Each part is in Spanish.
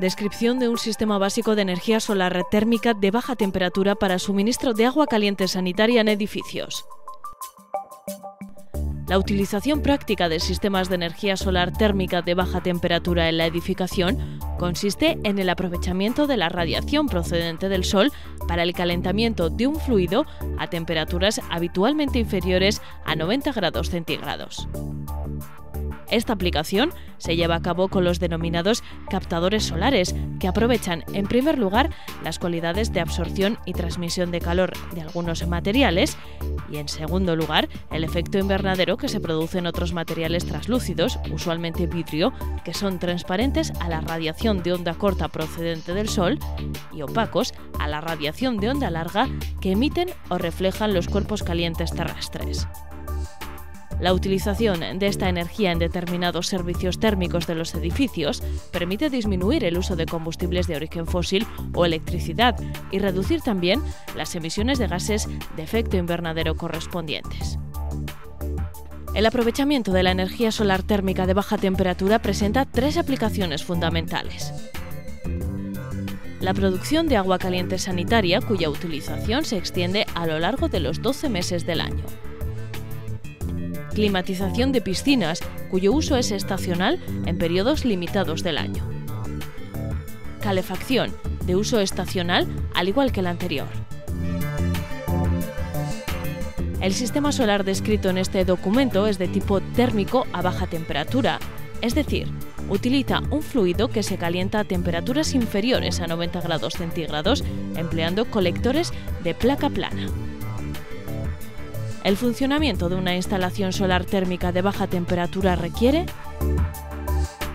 Descripción de un sistema básico de energía solar térmica de baja temperatura para suministro de agua caliente sanitaria en edificios. La utilización práctica de sistemas de energía solar térmica de baja temperatura en la edificación consiste en el aprovechamiento de la radiación procedente del sol para el calentamiento de un fluido a temperaturas habitualmente inferiores a 90 grados centígrados. Esta aplicación se lleva a cabo con los denominados captadores solares, que aprovechan, en primer lugar, las cualidades de absorción y transmisión de calor de algunos materiales y, en segundo lugar, el efecto invernadero que se produce en otros materiales translúcidos, usualmente vidrio, que son transparentes a la radiación de onda corta procedente del sol y opacos a la radiación de onda larga que emiten o reflejan los cuerpos calientes terrestres. La utilización de esta energía en determinados servicios térmicos de los edificios permite disminuir el uso de combustibles de origen fósil o electricidad y reducir también las emisiones de gases de efecto invernadero correspondientes. El aprovechamiento de la energía solar térmica de baja temperatura presenta tres aplicaciones fundamentales. La producción de agua caliente sanitaria, cuya utilización se extiende a lo largo de los 12 meses del año. Climatización de piscinas, cuyo uso es estacional en periodos limitados del año. Calefacción, de uso estacional al igual que la anterior. El sistema solar descrito en este documento es de tipo térmico a baja temperatura, es decir, utiliza un fluido que se calienta a temperaturas inferiores a 90 grados centígrados empleando colectores de placa plana. El funcionamiento de una instalación solar térmica de baja temperatura requiere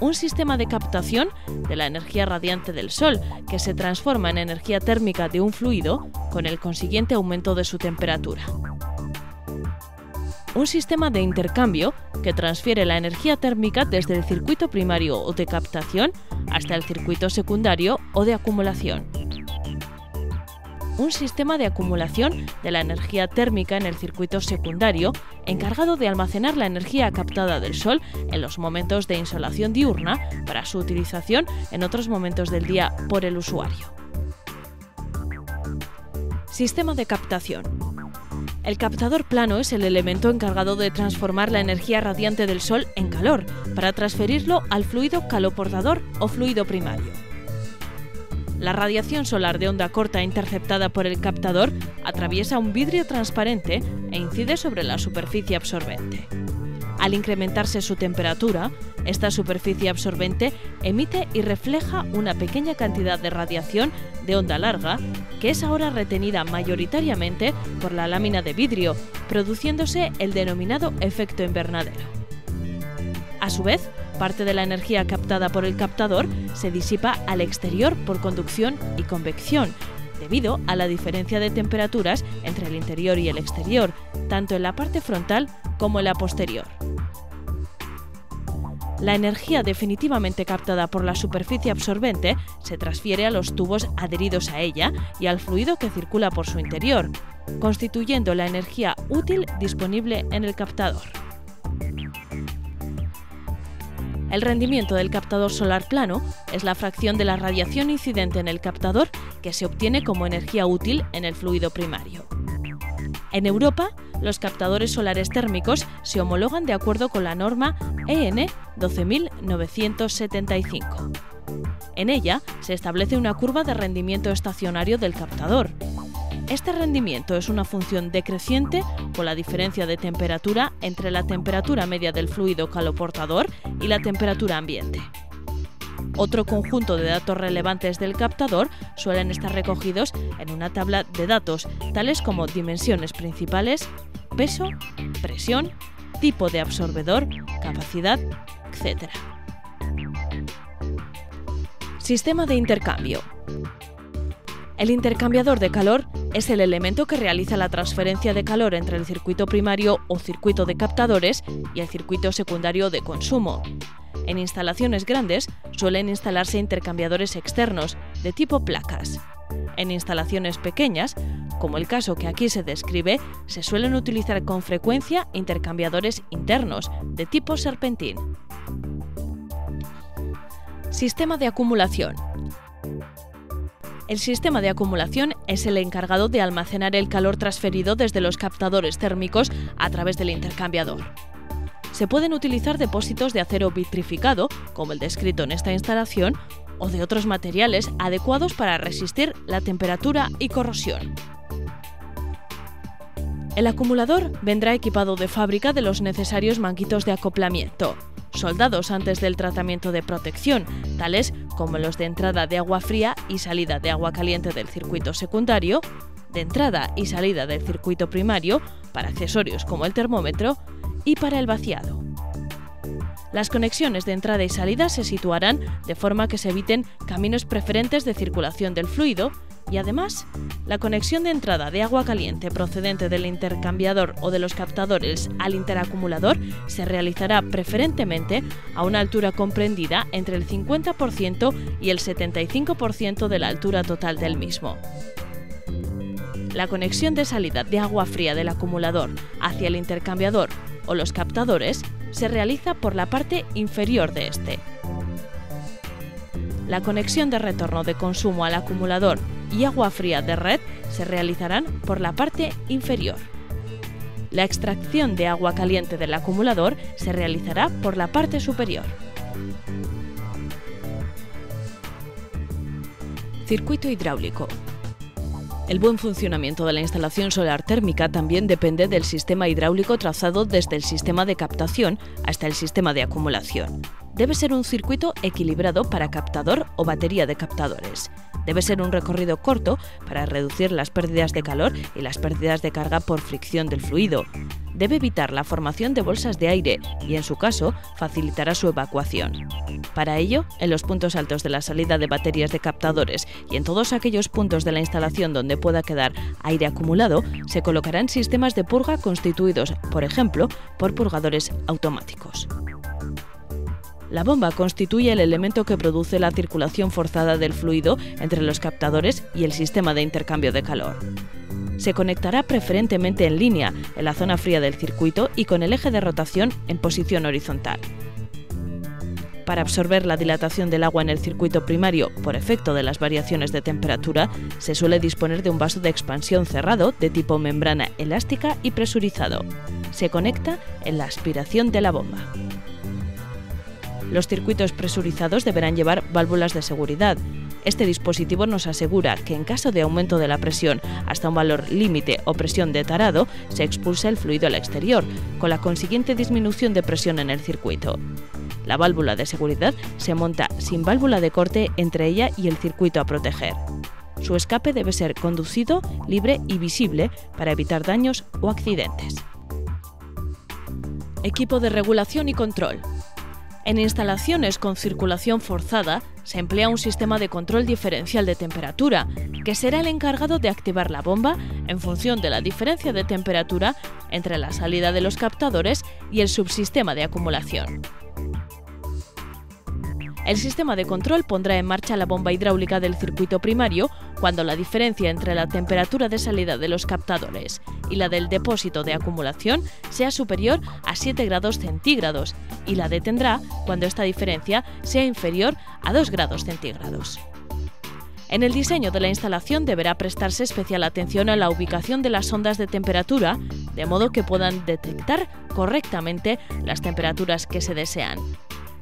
un sistema de captación de la energía radiante del sol, que se transforma en energía térmica de un fluido con el consiguiente aumento de su temperatura. Un sistema de intercambio que transfiere la energía térmica desde el circuito primario o de captación hasta el circuito secundario o de acumulación. Un sistema de acumulación de la energía térmica en el circuito secundario, encargado de almacenar la energía captada del sol en los momentos de insolación diurna para su utilización en otros momentos del día por el usuario. Sistema de captación. El captador plano es el elemento encargado de transformar la energía radiante del sol en calor para transferirlo al fluido caloportador o fluido primario. La radiación solar de onda corta interceptada por el captador atraviesa un vidrio transparente e incide sobre la superficie absorbente. Al incrementarse su temperatura, esta superficie absorbente emite y refleja una pequeña cantidad de radiación de onda larga, que es ahora retenida mayoritariamente por la lámina de vidrio, produciéndose el denominado efecto invernadero. A su vez, parte de la energía captada por el captador se disipa al exterior por conducción y convección, debido a la diferencia de temperaturas entre el interior y el exterior, tanto en la parte frontal como en la posterior. La energía definitivamente captada por la superficie absorbente se transfiere a los tubos adheridos a ella y al fluido que circula por su interior, constituyendo la energía útil disponible en el captador. El rendimiento del captador solar plano es la fracción de la radiación incidente en el captador que se obtiene como energía útil en el fluido primario. En Europa, los captadores solares térmicos se homologan de acuerdo con la norma EN 12975. En ella se establece una curva de rendimiento estacionario del captador. Este rendimiento es una función decreciente con la diferencia de temperatura entre la temperatura media del fluido caloportador y la temperatura ambiente. Otro conjunto de datos relevantes del captador suelen estar recogidos en una tabla de datos, tales como dimensiones principales, peso, presión, tipo de absorbedor, capacidad, etc. Sistema de intercambio. El intercambiador de calor es el elemento que realiza la transferencia de calor entre el circuito primario o circuito de captadores y el circuito secundario de consumo. En instalaciones grandes suelen instalarse intercambiadores externos, de tipo placas. En instalaciones pequeñas, como el caso que aquí se describe, se suelen utilizar con frecuencia intercambiadores internos, de tipo serpentín. Sistema de acumulación. El sistema de acumulación es el encargado de almacenar el calor transferido desde los captadores térmicos a través del intercambiador. Se pueden utilizar depósitos de acero vitrificado, como el descrito en esta instalación, o de otros materiales adecuados para resistir la temperatura y corrosión. El acumulador vendrá equipado de fábrica de los necesarios manguitos de acoplamiento, soldados antes del tratamiento de protección, tales como los de entrada de agua fría y salida de agua caliente del circuito secundario, de entrada y salida del circuito primario, para accesorios como el termómetro y para el vaciado. Las conexiones de entrada y salida se situarán de forma que se eviten caminos preferentes de circulación del fluido y, además, la conexión de entrada de agua caliente procedente del intercambiador o de los captadores al interacumulador se realizará preferentemente a una altura comprendida entre el 50% y el 75% de la altura total del mismo. La conexión de salida de agua fría del acumulador hacia el intercambiador o los captadores se realiza por la parte inferior de este. La conexión de retorno de consumo al acumulador y agua fría de red se realizarán por la parte inferior. La extracción de agua caliente del acumulador se realizará por la parte superior. Circuito hidráulico. El buen funcionamiento de la instalación solar térmica también depende del sistema hidráulico trazado desde el sistema de captación hasta el sistema de acumulación. Debe ser un circuito equilibrado para captador o batería de captadores. Debe ser un recorrido corto para reducir las pérdidas de calor y las pérdidas de carga por fricción del fluido. Debe evitar la formación de bolsas de aire y, en su caso, facilitará su evacuación. Para ello, en los puntos altos de la salida de baterías de captadores y en todos aquellos puntos de la instalación donde pueda quedar aire acumulado, se colocarán sistemas de purga constituidos, por ejemplo, por purgadores automáticos. La bomba constituye el elemento que produce la circulación forzada del fluido entre los captadores y el sistema de intercambio de calor. Se conectará preferentemente en línea, en la zona fría del circuito y con el eje de rotación en posición horizontal. Para absorber la dilatación del agua en el circuito primario por efecto de las variaciones de temperatura, se suele disponer de un vaso de expansión cerrado de tipo membrana elástica y presurizado. Se conecta en la aspiración de la bomba. Los circuitos presurizados deberán llevar válvulas de seguridad. Este dispositivo nos asegura que en caso de aumento de la presión hasta un valor límite o presión de tarado, se expulsa el fluido al exterior, con la consiguiente disminución de presión en el circuito. La válvula de seguridad se monta sin válvula de corte entre ella y el circuito a proteger. Su escape debe ser conducido, libre y visible para evitar daños o accidentes. Equipo de regulación y control. En instalaciones con circulación forzada, se emplea un sistema de control diferencial de temperatura, que será el encargado de activar la bomba en función de la diferencia de temperatura entre la salida de los captadores y el subsistema de acumulación. El sistema de control pondrá en marcha la bomba hidráulica del circuito primario cuando la diferencia entre la temperatura de salida de los captadores y la del depósito de acumulación sea superior a 7 grados centígrados y la detendrá cuando esta diferencia sea inferior a 2 grados centígrados. En el diseño de la instalación deberá prestarse especial atención a la ubicación de las ondas de temperatura, de modo que puedan detectar correctamente las temperaturas que se desean.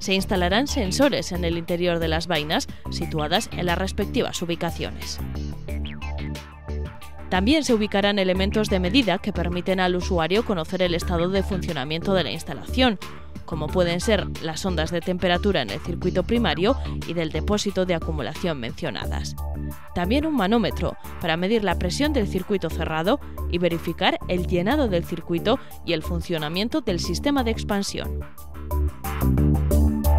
Se instalarán sensores en el interior de las vainas situadas en las respectivas ubicaciones. También se ubicarán elementos de medida que permiten al usuario conocer el estado de funcionamiento de la instalación, como pueden ser las ondas de temperatura en el circuito primario y del depósito de acumulación mencionadas. También un manómetro para medir la presión del circuito cerrado y verificar el llenado del circuito y el funcionamiento del sistema de expansión.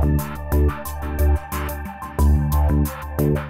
Thank you.